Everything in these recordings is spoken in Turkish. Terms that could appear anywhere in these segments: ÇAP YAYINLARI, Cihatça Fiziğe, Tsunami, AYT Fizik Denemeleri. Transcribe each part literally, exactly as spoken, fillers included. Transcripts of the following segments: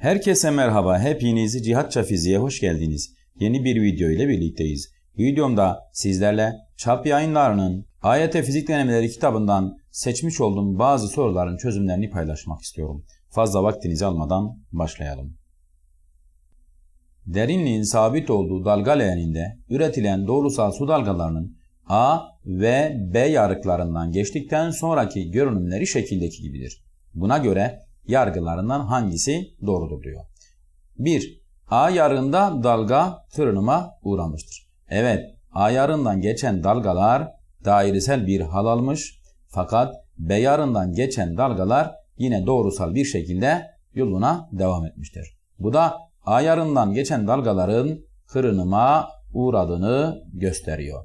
Herkese merhaba, hepinizi Cihatça Fiziğe hoş geldiniz. Yeni bir video ile birlikteyiz. Videomda sizlerle çap yayınlarının A Y T Fizik Denemeleri kitabından seçmiş olduğum bazı soruların çözümlerini paylaşmak istiyorum. Fazla vaktinizi almadan başlayalım. Derinliğin sabit olduğu dalga leğeninde üretilen doğrusal su dalgalarının A ve B yarıklarından geçtikten sonraki görünümleri şekildeki gibidir. Buna göre yargılarından hangisi doğrudur diyor. bir. A yarığında dalga tırınıma uğramıştır. Evet, A yarığından geçen dalgalar dairesel bir hal almış, fakat B yarığından geçen dalgalar yine doğrusal bir şekilde yoluna devam etmiştir. Bu da A yarığından geçen dalgaların kırınıma uğradığını gösteriyor.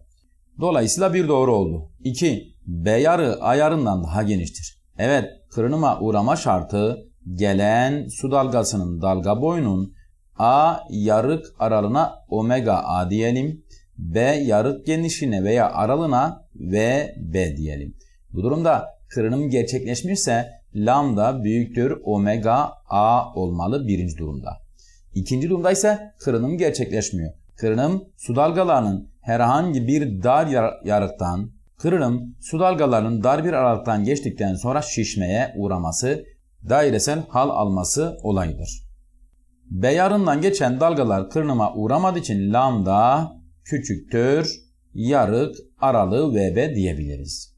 Dolayısıyla bir doğru oldu. iki. B yarığı A yarığından daha geniştir. Evet, kırınıma uğrama şartı gelen su dalgasının dalga boyunun A yarık aralığına omega A diyelim, B yarık genişliğine veya aralığına V B diyelim. Bu durumda kırınım gerçekleşmişse lambda büyüktür omega A olmalı birinci durumda. İkinci durumda ise kırınım gerçekleşmiyor. Kırınım su dalgalarının herhangi bir dar yarıktan, kırınım su dalgalarının dar bir aralıktan geçtikten sonra şişmeye uğraması, dairesel hal alması olayıdır. B yarığından geçen dalgalar kırınıma uğramadığı için lambda küçüktür yarık aralığı V B diyebiliriz.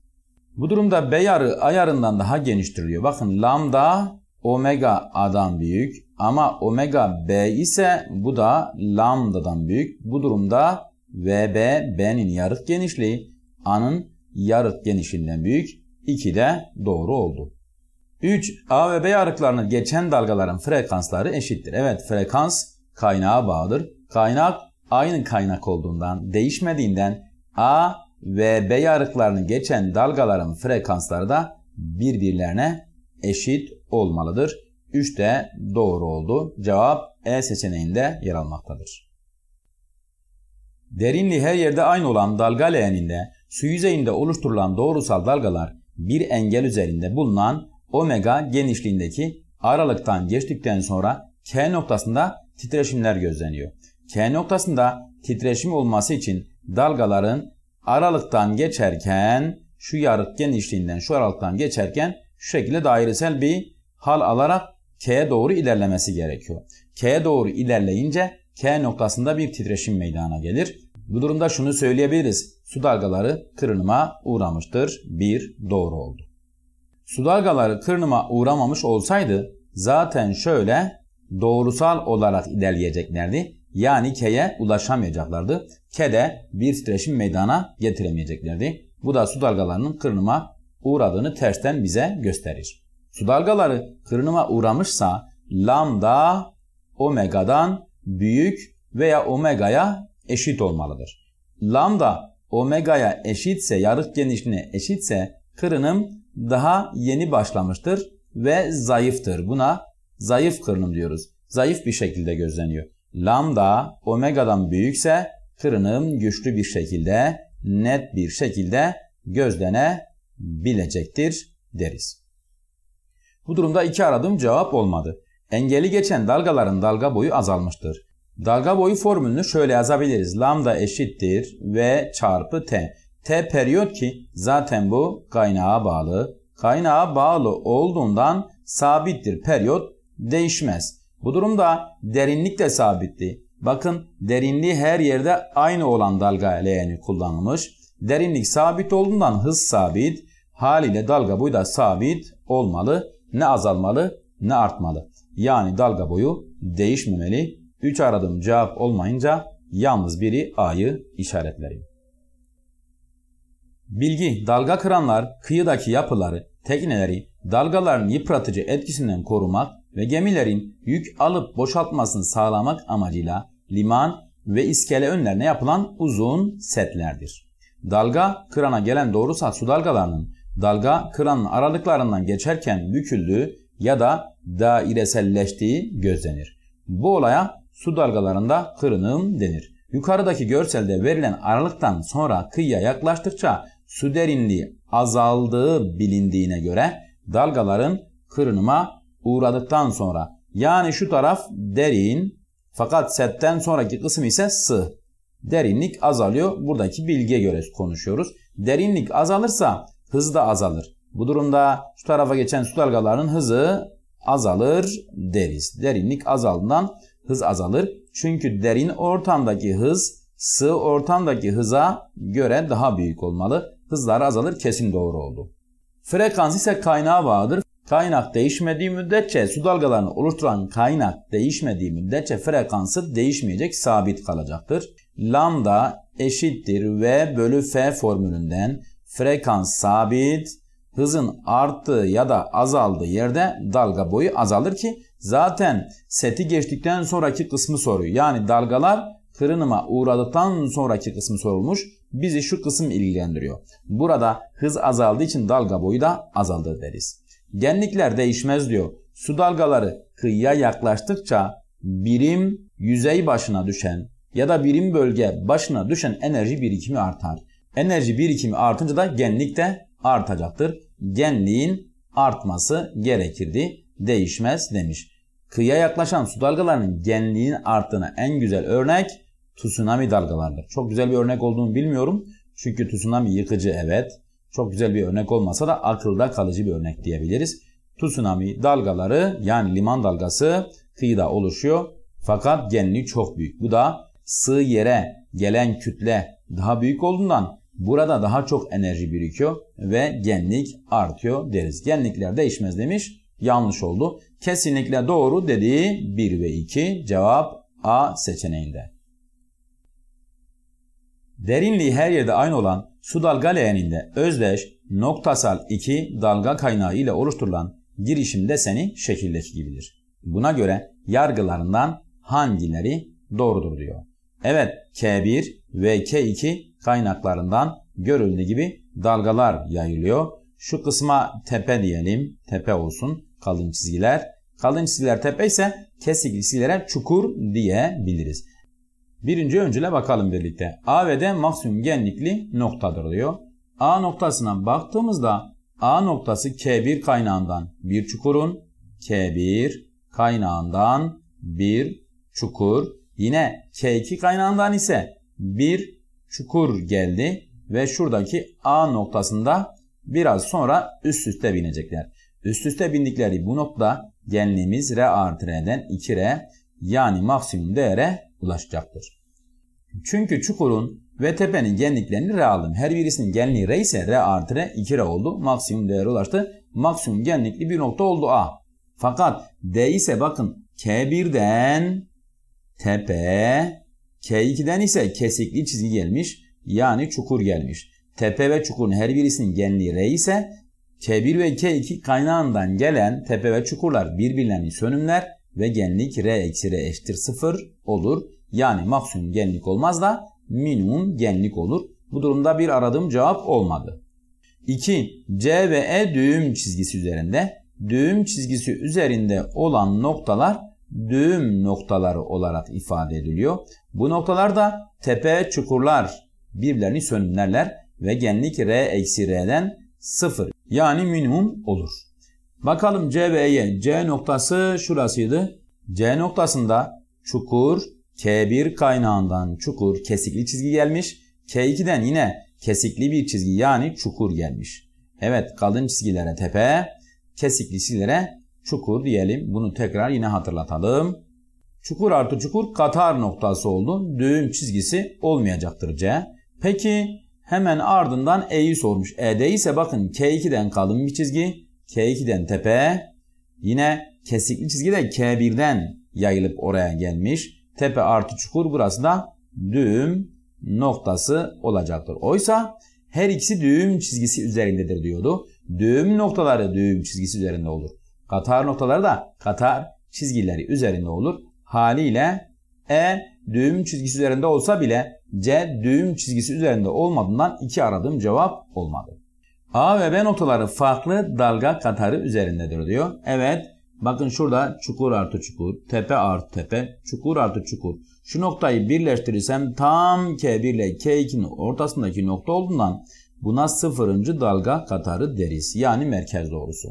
Bu durumda B yarığı A yarığından daha geniştir diyor. Bakın lambda omega A'dan büyük ama omega B ise bu da lambdadan büyük. Bu durumda V B B'nin yarık genişliği A'nın yarık genişliğinden büyük. iki de doğru oldu. üç. A ve B yarıklarını geçen dalgaların frekansları eşittir. Evet, frekans kaynağa bağlıdır. Kaynak aynı kaynak olduğundan, değişmediğinden A ve B yarıklarını geçen dalgaların frekansları da birbirlerine eşit olmalıdır. üç de doğru oldu. Cevap E seçeneğinde yer almaktadır. Derinliği her yerde aynı olan dalga leğeninde su yüzeyinde oluşturulan doğrusal dalgalar bir engel üzerinde bulunan omega genişliğindeki aralıktan geçtikten sonra K noktasında titreşimler gözleniyor. K noktasında titreşim olması için dalgaların aralıktan geçerken şu yarık genişliğinden şu aralıktan geçerken şu şekilde dairesel bir hal alarak K'ye doğru ilerlemesi gerekiyor. K'ye doğru ilerleyince K noktasında bir titreşim meydana gelir. Bu durumda şunu söyleyebiliriz. Su dalgaları kırınıma uğramıştır. bir doğru oldu. Su dalgaları kırınıma uğramamış olsaydı zaten şöyle doğrusal olarak ilerleyeceklerdi. Yani K'ye ulaşamayacaklardı. K'de bir titreşim meydana getiremeyeceklerdi. Bu da su dalgalarının kırınıma uğradığını tersten bize gösterir. Su dalgaları kırınıma uğramışsa lambda omegadan büyük veya omegaya eşit olmalıdır. Lambda omega'ya eşitse, yarık genişliğine eşitse kırınım daha yeni başlamıştır ve zayıftır. Buna zayıf kırınım diyoruz. Zayıf bir şekilde gözleniyor. Lambda omega'dan büyükse kırınım güçlü bir şekilde, net bir şekilde gözlenebilecektir deriz. Bu durumda iki aradım cevap olmadı. Engeli geçen dalgaların dalga boyu azalmıştır. Dalga boyu formülünü şöyle yazabiliriz. Lambda eşittir V çarpı T. T periyot ki zaten bu kaynağa bağlı. Kaynağa bağlı olduğundan sabittir. Periyot değişmez. Bu durumda derinlik de sabitti. Bakın derinliği her yerde aynı olan dalga leğeni kullanılmış. Derinlik sabit olduğundan hız sabit. Haliyle dalga boyu da sabit olmalı. Ne azalmalı ne artmalı. Yani dalga boyu değişmemeli. üç aradığım cevap olmayınca yalnız biri A'yı işaretlerim. Bilgi: dalga kıranlar kıyıdaki yapıları, tekneleri dalgaların yıpratıcı etkisinden korumak ve gemilerin yük alıp boşaltmasını sağlamak amacıyla liman ve iskele önlerine yapılan uzun setlerdir. Dalga kırana gelen doğrusal su dalgalarının dalga kıranın aralıklarından geçerken büküldüğü ya da daireselleştiği gözlenir. Bu olaya su dalgalarında kırınım denir. Yukarıdaki görselde verilen aralıktan sonra kıyıya yaklaştıkça su derinliği azaldığı bilindiğine göre dalgaların kırınıma uğradıktan sonra Yani şu taraf derin fakat setten sonraki kısım ise sığ. Derinlik azalıyor. Buradaki bilgiye göre konuşuyoruz. Derinlik azalırsa hız da azalır. Bu durumda şu tarafa geçen su dalgalarının hızı azalır deriz. Derinlik azaldığından hız azalır. Çünkü derin ortamdaki hız sığ ortamdaki hıza göre daha büyük olmalı. Hızlar azalır kesin doğru oldu. Frekans ise kaynağa bağlıdır. Kaynak değişmediği müddetçe su dalgalarını oluşturan kaynak değişmediği müddetçe frekansı değişmeyecek, sabit kalacaktır. Lambda eşittir V bölü F formülünden frekans sabit, hızın arttığı ya da azaldığı yerde dalga boyu azalır ki zaten seti geçtikten sonraki kısmı soruyor. Yani dalgalar kırınıma uğradıktan sonraki kısmı sorulmuş. Bizi şu kısım ilgilendiriyor. Burada hız azaldığı için dalga boyu da azalır deriz. Genlikler değişmez diyor. Su dalgaları kıyıya yaklaştıkça birim yüzey başına düşen ya da birim bölge başına düşen enerji birikimi artar. Enerji birikimi artınca da genlik de artacaktır. Genliğin artması gerekirdi. Değişmez demiş. Kıyıya yaklaşan su dalgalarının genliğin arttığına en güzel örnek tsunami dalgalardır. Çok güzel bir örnek olduğunu bilmiyorum. Çünkü tsunami yıkıcı, evet. Çok güzel bir örnek olmasa da akılda kalıcı bir örnek diyebiliriz. Tsunami dalgaları yani liman dalgası kıyıda oluşuyor. Fakat genliği çok büyük. Bu da sığ yere gelen kütle daha büyük olduğundan burada daha çok enerji birikiyor ve genlik artıyor deriz. Genlikler değişmez demiş. Yanlış oldu. Kesinlikle doğru dediği bir ve iki. Cevap A seçeneğinde. Derinliği her yerde aynı olan su dalga leğeninde özdeş noktasal iki dalga kaynağı ile oluşturulan girişim deseni şekildeki gibidir. Buna göre yargılarından hangileri doğrudur diyor. Evet, K bir ve K iki kaynaklarından görüldüğü gibi dalgalar yayılıyor. Şu kısma tepe diyelim. Tepe olsun. Kalın çizgiler. Kalın çizgiler tepe ise kesik çizgilere çukur diyebiliriz. Birinci öncüle bakalım birlikte. A ve D maksimum genlikli noktadır diyor. A noktasına baktığımızda A noktası K bir kaynağından bir çukurun K bir kaynağından bir çukur. Yine K iki kaynağından ise bir çukur geldi ve şuradaki A noktasında biraz sonra üst üste binecekler. Üst üste bindikleri bu nokta genliğimiz R artı R'den iki R yani maksimum değere ulaşacaktır. Çünkü çukurun ve tepenin genliklerini R aldım. Her birisinin genliği R ise R artı R iki R oldu. Maksimum değere ulaştı. Maksimum genlikli bir nokta oldu A. Fakat D ise bakın K birden tepe, K ikiden ise kesikli çizgi gelmiş yani çukur gelmiş. Tepe ve çukurun her birisinin genliği R ise K bir ve K iki kaynağından gelen tepe ve çukurlar birbirlerini sönümler ve genlik R eksi R eşittir sıfır olur. Yani maksimum genlik olmaz da minimum genlik olur. Bu durumda bir aradığım cevap olmadı. iki. C ve E düğüm çizgisi üzerinde. Düğüm çizgisi üzerinde olan noktalar düğüm noktaları olarak ifade ediliyor. Bu noktalarda tepe çukurlar birbirlerini sönümlerler ve genlik R eksi R'den sıfır yani minimum olur. Bakalım C ve E'ye. C noktası şurasıydı. C noktasında çukur K bir kaynağından çukur kesikli çizgi gelmiş. K ikiden yine kesikli bir çizgi yani çukur gelmiş. Evet, kalın çizgilere tepe, kesikli çizgilere çukur diyelim. Bunu tekrar yine hatırlatalım. Çukur artı çukur katar noktası oldu. Düğüm çizgisi olmayacaktır C. Peki hemen ardından E'yi sormuş. E'de ise bakın K ikiden kalın bir çizgi. K ikiden tepe, yine kesikli çizgi de K birden yayılıp oraya gelmiş. Tepe artı çukur burası da düğüm noktası olacaktır. Oysa her ikisi düğüm çizgisi üzerindedir diyordu. Düğüm noktaları düğüm çizgisi üzerinde olur. Katar noktaları da katar çizgileri üzerinde olur. Haliyle E düğüm çizgisi üzerinde olsa bile C düğüm çizgisi üzerinde olmadığından iki aradığım cevap olmadı. A ve B noktaları farklı dalga katarı üzerindedir diyor. Evet, bakın şurada çukur artı çukur, tepe artı tepe, çukur artı çukur. Şu noktayı birleştirirsem tam K bir ile K ikinin ortasındaki nokta olduğundan buna sıfırıncı dalga katarı deriz. Yani merkez doğrusu.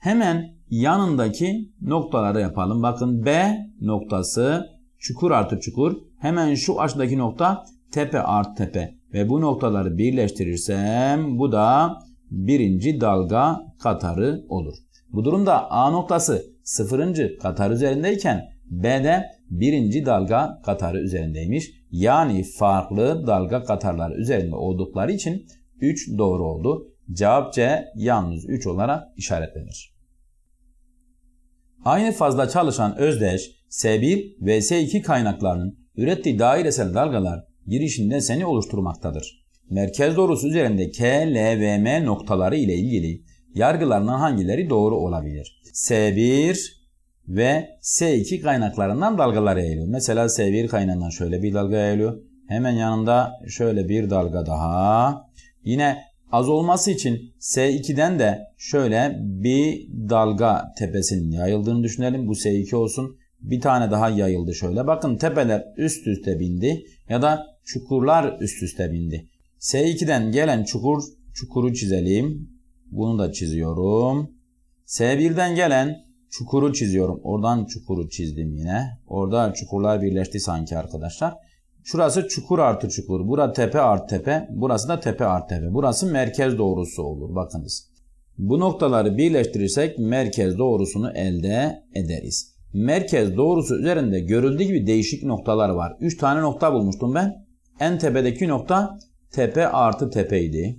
Hemen yanındaki noktaları yapalım. Bakın B noktası çukur artı çukur. Hemen şu açıdaki nokta tepe artı tepe. Ve bu noktaları birleştirirsem bu da birinci dalga katarı olur. Bu durumda A noktası sıfırıncı katar üzerindeyken B de birinci dalga katarı üzerindeymiş. Yani farklı dalga katarları üzerinde oldukları için üç doğru oldu. Cevap C yalnız üç olarak işaretlenir. Aynı fazla çalışan özdeş S bir ve S iki kaynaklarının ürettiği dairesel dalgalar girişin deseni oluşturmaktadır. Merkez doğrusu üzerinde K, L ve M noktaları ile ilgili yargılarından hangileri doğru olabilir? S bir ve S iki kaynaklarından dalgalar yayılıyor. Mesela S bir kaynağından şöyle bir dalga yayılıyor. Hemen yanında şöyle bir dalga daha. Yine az olması için S iki'den de şöyle bir dalga tepesinin yayıldığını düşünelim. Bu S iki olsun. Bir tane daha yayıldı şöyle. Bakın tepeler üst üste bindi ya da çukurlar üst üste bindi. S iki'den gelen çukur, çukuru çizelim. Bunu da çiziyorum. S bir'den gelen çukuru çiziyorum. Oradan çukuru çizdim yine. Orada çukurlar birleşti sanki arkadaşlar. Şurası çukur artı çukur. Burası tepe artı tepe. Burası da tepe artı tepe. Burası merkez doğrusu olur. Bakınız. Bu noktaları birleştirirsek merkez doğrusunu elde ederiz. Merkez doğrusu üzerinde görüldüğü gibi değişik noktalar var. üç tane nokta bulmuştum ben. En tepedeki nokta tepe artı tepeydi.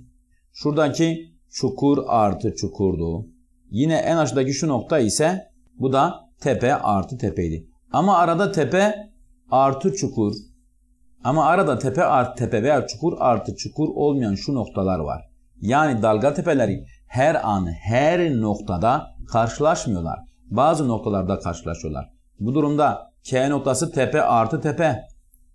Şuradaki çukur artı çukurdu. Yine en aşağıdaki şu nokta ise bu da tepe artı tepeydi. Ama arada tepe artı çukur. Ama arada tepe artı tepe veya çukur artı çukur olmayan şu noktalar var. Yani dalga tepeleri her an her noktada karşılaşmıyorlar. Bazı noktalarda karşılaşıyorlar. Bu durumda K noktası tepe artı tepe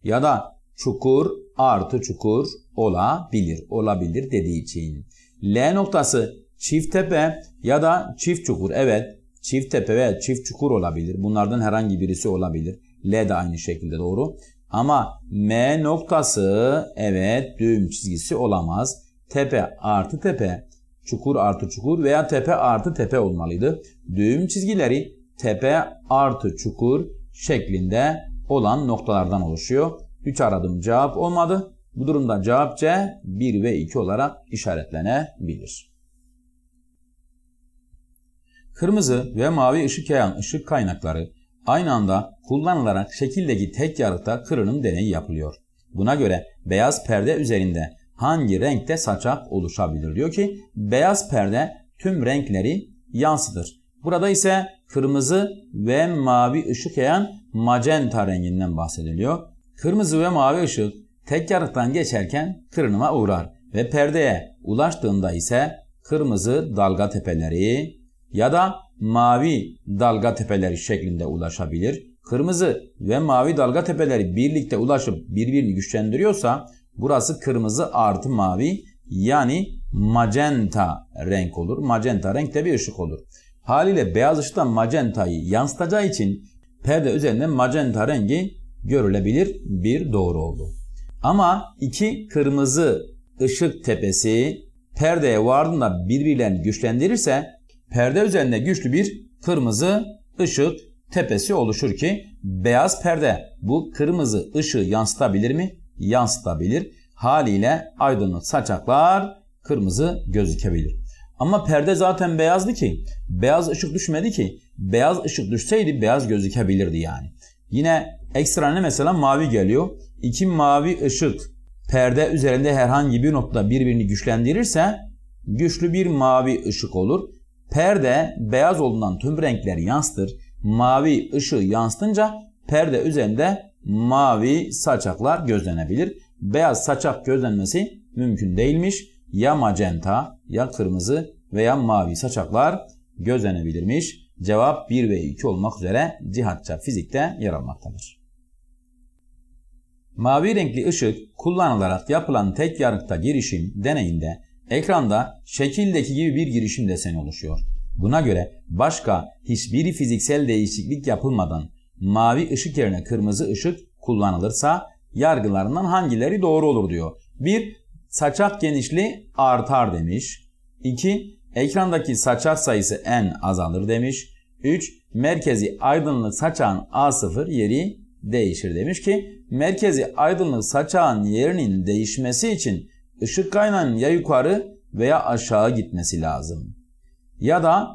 ya da çukur artı çukur olabilir. Olabilir dediği için. L noktası çift tepe ya da çift çukur. Evet, çift tepe veya çift çukur olabilir. Bunlardan herhangi birisi olabilir. L de aynı şekilde doğru. Ama M noktası evet düğüm çizgisi olamaz. Tepe artı tepe, çukur artı çukur veya tepe artı tepe olmalıydı. Düğüm çizgileri tepe artı çukur şeklinde olan noktalardan oluşuyor. üç aradım cevap olmadı. Bu durumda cevap C bir ve iki olarak işaretlenebilir. Kırmızı ve mavi ışık yayan ışık kaynakları aynı anda kullanılarak şekildeki tek yarıkta kırınım deneyi yapılıyor. Buna göre beyaz perde üzerinde hangi renkte saçak oluşabilir? Diyor ki beyaz perde tüm renkleri yansıtır. Burada ise kırmızı ve mavi ışık yayan magenta renginden bahsediliyor. Kırmızı ve mavi ışık tek yarıktan geçerken kırınıma uğrar ve perdeye ulaştığında ise kırmızı dalga tepeleri ya da mavi dalga tepeleri şeklinde ulaşabilir. Kırmızı ve mavi dalga tepeleri birlikte ulaşıp birbirini güçlendiriyorsa burası kırmızı artı mavi yani magenta renk olur. Magenta renkte bir ışık olur. Haliyle beyaz ışıktan magentayı yansıtacağı için perde üzerinde magenta rengi görülebilir. Bir doğru oldu. Ama iki kırmızı ışık tepesi perdeye vardığında birbirlerini güçlendirirse perde üzerinde güçlü bir kırmızı ışık tepesi oluşur ki beyaz perde bu kırmızı ışığı yansıtabilir mi? Yansıtabilir. Haliyle aydınlık saçaklar kırmızı gözükebilir. Ama perde zaten beyazdı ki beyaz ışık düşmedi ki beyaz ışık düşseydi beyaz gözükebilirdi yani. Yine ekstra ne mesela mavi geliyor. İki mavi ışık perde üzerinde herhangi bir noktada birbirini güçlendirirse güçlü bir mavi ışık olur. Perde beyaz olduğundan tüm renkleri yansıtır. Mavi ışığı yansıtınca perde üzerinde mavi saçaklar gözlenebilir. Beyaz saçak gözlenmesi mümkün değilmiş. Ya magenta ya kırmızı veya mavi saçaklar gözlenebilirmiş. Cevap bir ve iki olmak üzere Cihatça Fizik'te yer almaktadır. Mavi renkli ışık kullanılarak yapılan tek yarıkta girişim deneyinde ekranda şekildeki gibi bir girişim deseni oluşuyor. Buna göre başka hiçbir fiziksel değişiklik yapılmadan mavi ışık yerine kırmızı ışık kullanılırsa yargılarından hangileri doğru olur diyor. bir. Saçak genişliği artar demiş. iki. Ekrandaki saçak sayısı n azalır demiş. üç. Merkezi aydınlık saçağın a sıfır yeri değişir demiş ki merkezi aydınlık saçağın yerinin değişmesi için ışık kaynağının ya yukarı veya aşağı gitmesi lazım. Ya da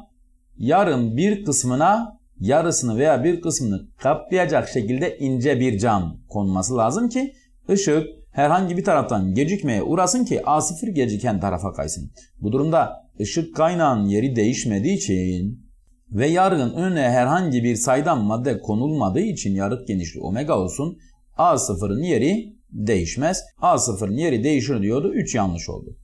yarın bir kısmına yarısını veya bir kısmını kaplayacak şekilde ince bir cam konması lazım ki ışık herhangi bir taraftan gecikmeye uğrasın ki a sıfır geciken tarafa kaysın. Bu durumda ışık kaynağının yeri değişmediği için ve yarığın önüne herhangi bir saydam madde konulmadığı için yarık genişliği omega olsun a sıfırın yeri değişmez. a sıfırın yeri değişir diyordu. üç yanlış oldu.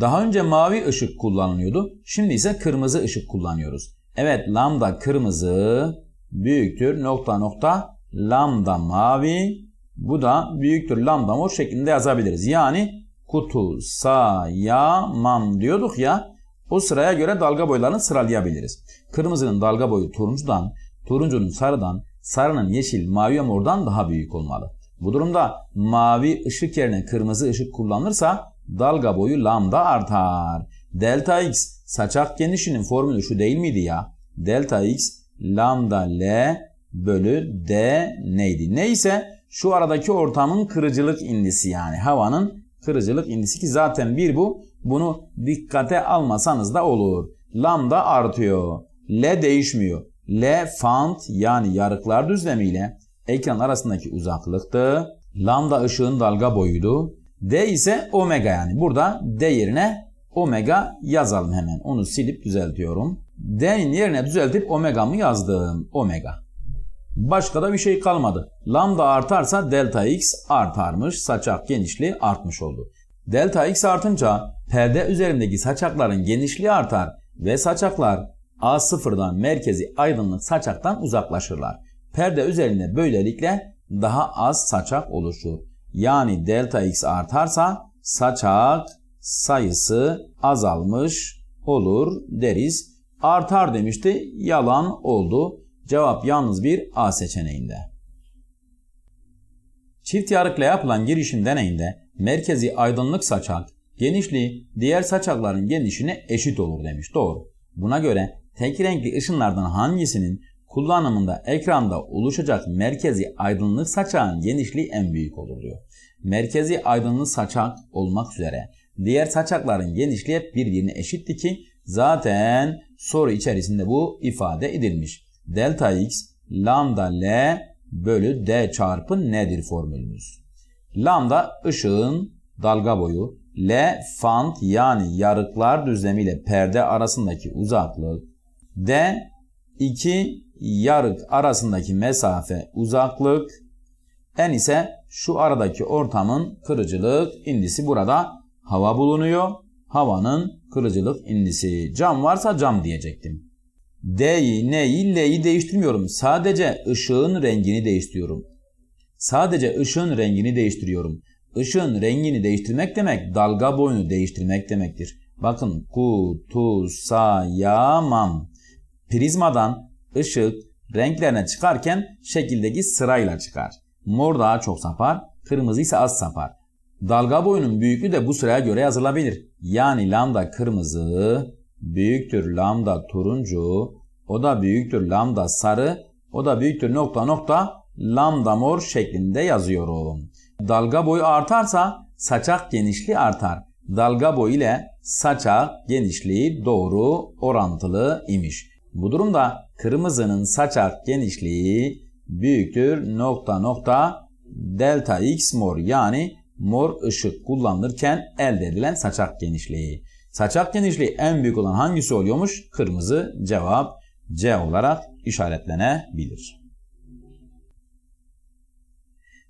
Daha önce mavi ışık kullanılıyordu. Şimdi ise kırmızı ışık kullanıyoruz. Evet lambda kırmızı büyüktür nokta nokta lambda mavi bu da büyüktür lambda mor şeklinde yazabiliriz. Yani kutu sayamam diyorduk ya o sıraya göre dalga boylarını sıralayabiliriz. Kırmızının dalga boyu turuncudan, turuncunun sarıdan, sarının yeşil, mavi ve mordan daha büyük olmalı. Bu durumda mavi ışık yerine kırmızı ışık kullanılırsa dalga boyu lambda artar. Delta x saçak genişliğinin formülü şu değil miydi ya? Delta x lambda l bölü d neydi? Neyse şu aradaki ortamın kırıcılık indisi yani havanın kırıcılık indisi ki zaten bir bu. Bunu dikkate almasanız da olur. Lambda artıyor. L değişmiyor. L fant yani yarıklar düzlemiyle ekran arasındaki uzaklıktı. Lambda ışığın dalga boyuydu. D ise omega yani. Burada D yerine omega yazalım hemen. Onu silip düzeltiyorum. D'nin yerine düzeltip omega mı yazdım? Omega. Başka da bir şey kalmadı. Lambda artarsa delta x artarmış. Saçak genişliği artmış oldu. Delta x artınca perde üzerindeki saçakların genişliği artar ve saçaklar a sıfırdan merkezi aydınlık saçaktan uzaklaşırlar. Perde üzerinde böylelikle daha az saçak oluşur. Yani delta x artarsa saçak sayısı azalmış olur deriz. Artar demişti, yalan oldu. Cevap yalnız bir A seçeneğinde. Çift yarıkla yapılan girişim deneyinde merkezi aydınlık saçak genişliği diğer saçakların genişliğine eşit olur demiş. Doğru. Buna göre tek renkli ışınlardan hangisinin kullanımında ekranda oluşacak merkezi aydınlık saçağın genişliği en büyük olur diyor. Merkezi aydınlık saçak olmak üzere diğer saçakların genişliği hep birbirine eşitti ki zaten soru içerisinde bu ifade edilmiş. Delta x lambda l bölü d çarpı nedir formülümüz? Lambda ışığın dalga boyu, l fant yani yarıklar düzlemiyle perde arasındaki uzaklık, d iki yarık arasındaki mesafe uzaklık, n ise şu aradaki ortamın kırıcılık indisi burada hava bulunuyor. Havanın kırıcılık indisi. Cam varsa cam diyecektim. D'yi, n'yi, l'yi değiştirmiyorum. Sadece ışığın rengini değiştiriyorum. Sadece ışığın rengini değiştiriyorum. Işığın rengini değiştirmek demek dalga boyunu değiştirmek demektir. Bakın kutusayamam. Prizmadan ışık renklerine çıkarken şekildeki sırayla çıkar. Mor daha çok sapar, kırmızı ise az sapar. Dalga boyunun büyüklüğü de bu sıraya göre yazılabilir. Yani lambda kırmızı, büyüktür lambda turuncu, o da büyüktür lambda sarı, o da büyüktür nokta nokta lambda mor şeklinde yazıyorum. Dalga boyu artarsa saçak genişliği artar. Dalga boyu ile saçak genişliği doğru orantılı imiş. Bu durumda kırmızının saçak genişliği büyüktür nokta nokta delta x mor yani mor ışık kullanılırken elde edilen saçak genişliği. Saçak genişliği en büyük olan hangisi oluyormuş? Kırmızı cevap C olarak işaretlenebilir.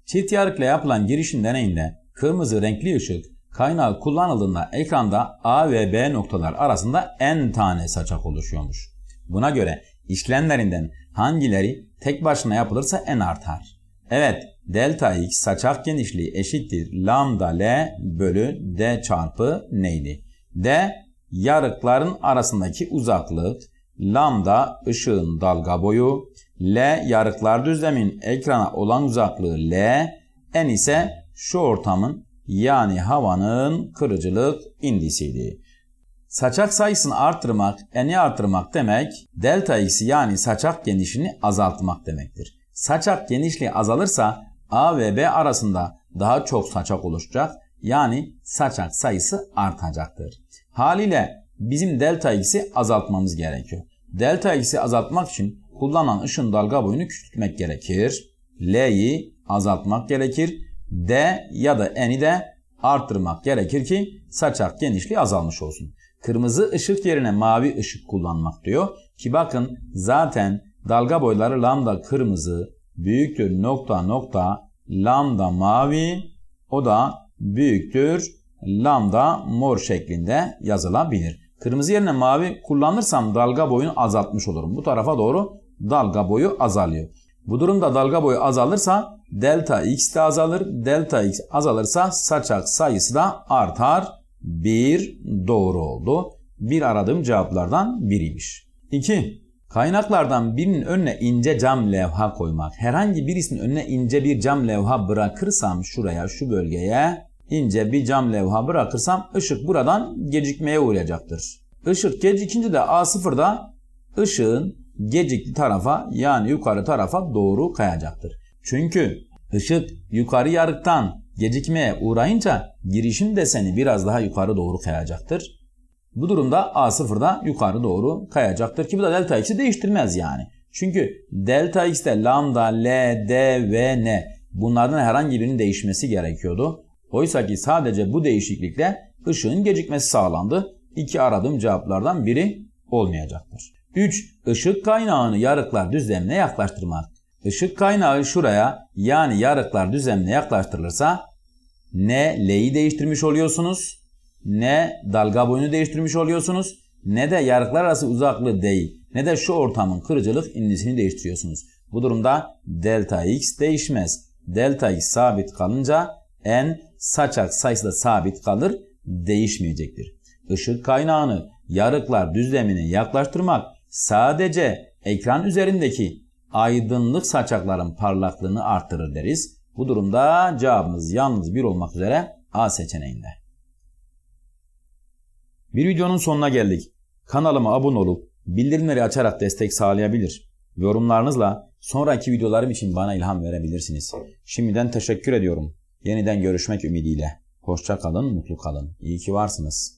Çift yarıkla yapılan girişim deneyinde kırmızı renkli ışık kaynağı kullanıldığında ekranda A ve B noktalar arasında n tane saçak oluşuyormuş. Buna göre işlemlerinden hangileri tek başına yapılırsa n artar? Evet. Delta x saçak genişliği eşittir lambda l bölü d çarpı neydi? D yarıkların arasındaki uzaklık, lambda ışığın dalga boyu, l yarıklar düzlemin ekrana olan uzaklığı l, n ise şu ortamın yani havanın kırıcılık indisiydi. Saçak sayısını artırmak, eni artırmak demek, delta x'i yani saçak genişliğini azaltmak demektir. Saçak genişliği azalırsa A ve B arasında daha çok saçak oluşacak. Yani saçak sayısı artacaktır. Haliyle bizim delta x'i azaltmamız gerekiyor. Delta x'i azaltmak için kullanılan ışın dalga boyunu küçültmek gerekir. L'yi azaltmak gerekir. D ya da N'i de arttırmak gerekir ki saçak genişliği azalmış olsun. Kırmızı ışık yerine mavi ışık kullanmak diyor. Ki bakın zaten dalga boyları lambda kırmızı büyüktür nokta nokta lambda mavi o da büyüktür lambda mor şeklinde yazılabilir. Kırmızı yerine mavi kullanırsam dalga boyunu azaltmış olurum. Bu tarafa doğru dalga boyu azalıyor. Bu durumda dalga boyu azalırsa delta x de azalır. Delta x azalırsa saçak sayısı da artar. bir doğru oldu. bir aradığım cevaplardan biriymiş. iki. Kaynaklardan birinin önüne ince cam levha koymak. Herhangi birisinin önüne ince bir cam levha bırakırsam şuraya şu bölgeye ince bir cam levha bırakırsam ışık buradan gecikmeye uğrayacaktır. Işık gecikince de A sıfırda ışığın gecikli tarafa yani yukarı tarafa doğru kayacaktır. Çünkü ışık yukarı yarıktan gecikmeye uğrayınca girişim deseni biraz daha yukarı doğru kayacaktır. Bu durumda A sıfırda yukarı doğru kayacaktır ki bu da delta x'i değiştirmez yani. Çünkü delta x'te lambda, L, D, V, N bunlardan herhangi birinin değişmesi gerekiyordu. Oysa ki sadece bu değişiklikle ışığın gecikmesi sağlandı. İki aradığım cevaplardan biri olmayacaktır. üç. Işık kaynağını yarıklar düzlemine yaklaştırmak. Işık kaynağı şuraya yani yarıklar düzlemine yaklaştırılırsa ne L'yi değiştirmiş oluyorsunuz, ne dalga boyunu değiştirmiş oluyorsunuz, ne de yarıklar arası uzaklığı değil, ne de şu ortamın kırıcılık indisini değiştiriyorsunuz. Bu durumda delta x değişmez. Delta x sabit kalınca n saçak sayısı da sabit kalır, değişmeyecektir. Işık kaynağını yarıklar düzlemine yaklaştırmak sadece ekran üzerindeki aydınlık saçakların parlaklığını artırır deriz. Bu durumda cevabımız yalnız bir olmak üzere A seçeneğinde. Bir videonun sonuna geldik. Kanalıma abone olup bildirimleri açarak destek sağlayabilir. Yorumlarınızla sonraki videolarım için bana ilham verebilirsiniz. Şimdiden teşekkür ediyorum. Yeniden görüşmek ümidiyle. Hoşça kalın, mutlu kalın. İyi ki varsınız.